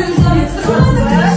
It's